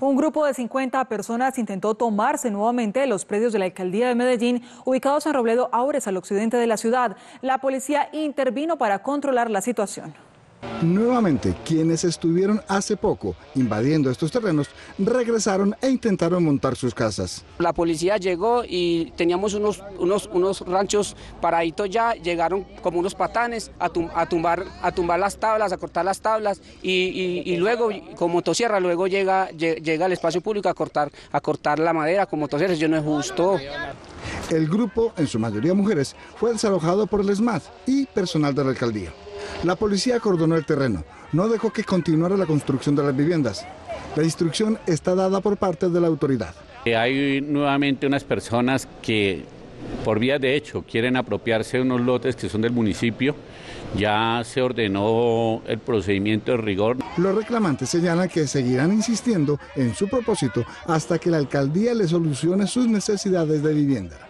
Un grupo de 50 personas intentó tomarse nuevamente los predios de la Alcaldía de Medellín, ubicados en Robledo Aures, al occidente de la ciudad. La policía intervino para controlar la situación. Nuevamente, quienes estuvieron hace poco invadiendo estos terrenos regresaron e intentaron montar sus casas. La policía llegó y teníamos unos ranchos paraditos ya, llegaron como unos patanes a tumbar las tablas, a cortar las tablas y luego con motosierra, luego llega al espacio público a cortar la madera con motosierra. Eso no es justo. El grupo, en su mayoría mujeres, fue desalojado por el ESMAD y personal de la alcaldía. La policía acordonó el terreno, no dejó que continuara la construcción de las viviendas. La instrucción está dada por parte de la autoridad. Hay nuevamente unas personas que, por vía de hecho, quieren apropiarse de unos lotes que son del municipio. Ya se ordenó el procedimiento de rigor. Los reclamantes señalan que seguirán insistiendo en su propósito hasta que la alcaldía les solucione sus necesidades de vivienda.